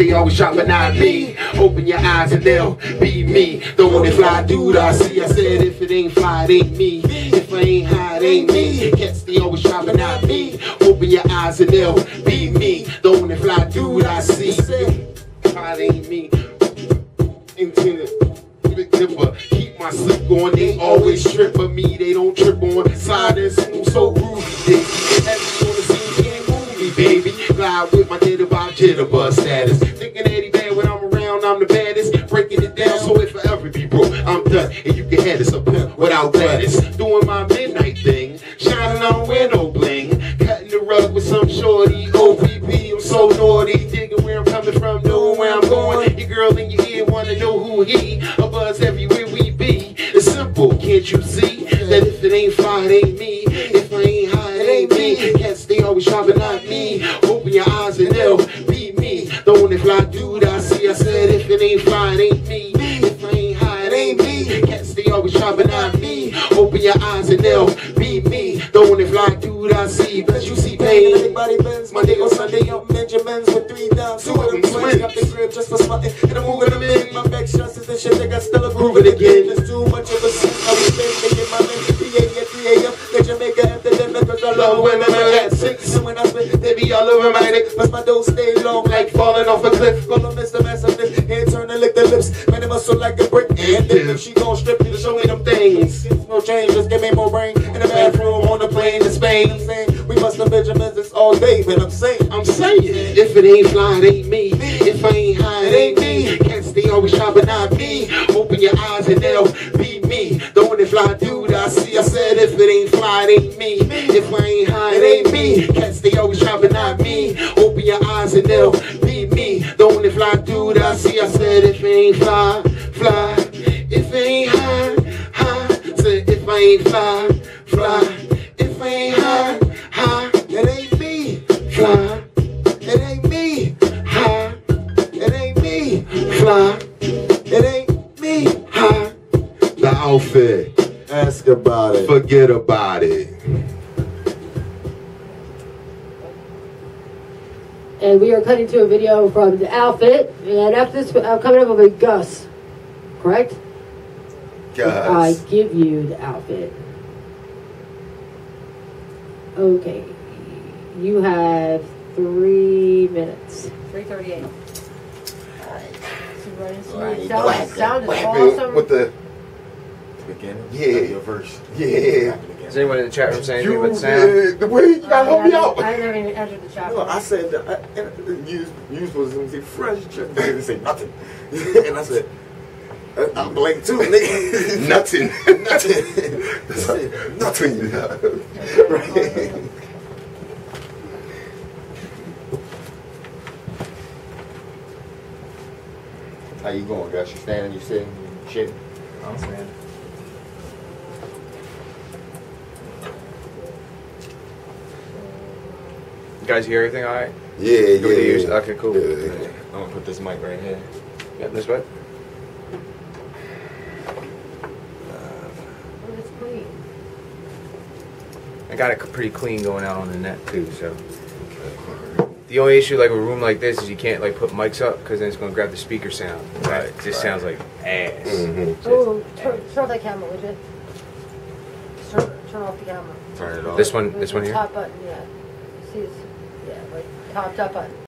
they always shot, but not me. Open your eyes and they'll be me. The only fly dude I see. I said if it ain't fly, it ain't me. If I ain't high, it ain't me. Cats, they always shot, but not me. Open your eyes and they'll be me. The only fly dude I see. Fly, it ain't me. Intended. Keep my slip going, they always trip on me, they don't trip on slide and smooth, so groovy. Every on the scene can't move me, baby. Glide with my jitterbug, jitterbug status. Thinking that he bad when I'm around, I'm the baddest. Breaking it down so it forever be broke. I'm done, and you can have this up here without gladness. Doing my midnight thing, shining on where no bling. Cutting the rug with some shorty, OPP, I'm so naughty. Digging where I'm coming from, knowing where I'm going. Your girl in your ear wanna know who he. Everywhere we be, it's simple. Can't you see that if it ain't fly, it ain't me? If I ain't high, it ain't me. Cats, they always try, but not me. Open your eyes and they'll be me. The only fly dude I see. I said if it ain't fly, it ain't me. If I ain't high, it ain't me. Cats, they always try, but not me. Open your eyes and they'll be me. The only fly dude I see. But you see pain. Everybody bends Monday or Sunday up Benjamins with 3 downs. 2 of them twins up the crib just for smutting. And I'm moving them in. My back shots is this shit. They got still a grooving again. There's too much of a scene. I was been making my men. 3 a.m. They Jamaica after them. Because I love women. I got sick. So when I spit, they be all over my neck. But my dough stay long like falling off a cliff. Call them Mr. Massive. Hand turn and lick their lips. Man, it must look like a brick. And then she gon' strip you to show me them things. No change, just give me more brain. In the bathroom, on the plane to Spain. We must have Benjamins this all day. But I'm saying, if it ain't fly, it ain't me. If I ain't high, it ain't me. Cats, they always try, but not me. Open your eyes and they'll be me. The only fly dude I see. I said if it ain't fly, it ain't me. If I ain't high, it ain't me. Cats, they always try, but not me. Open your eyes and they'll be me. The only fly dude I see. I said if it ain't fly, fly. If it ain't high, high. Said if I ain't fly, fly. If I ain't high, high. It ain't me. Fly. It ain't me. High. It ain't me. Fly. It ain't me. High. The outfit. Ask about it. Forget about it. And we are cutting to a video from the outfit. And after this, coming up will be Gus. Correct? Gus. I give you the outfit. Okay. You have 3 minutes. 3:38. All right. So right. Sound is awesome. With the beginning. Yeah. Your verse. Yeah. Is anyone in the chat room saying anything about sound? The way you gotta help me out. I never even entered the chat room. No, I said news was gonna say fresh. They didn't say nothing, and I said. I'm blank too, nigga. Nothing. You know. Right. How you going, guys? You standing? You sitting? You shitting? I'm standing. You guys hear everything all right? Yeah. Okay, cool. Yeah. I'm going to put this mic right here. Yeah, this way? I got it pretty clean going out on the net too, so. The only issue like with a room like this is you can't like put mics up because then it's gonna grab the speaker sound. Right. It just sounds like ass. Mm-hmm. Oh, turn off the camera, would you? Turn off the camera. Turn it off. This one here. Top button, yeah. See, it's, yeah, like top button.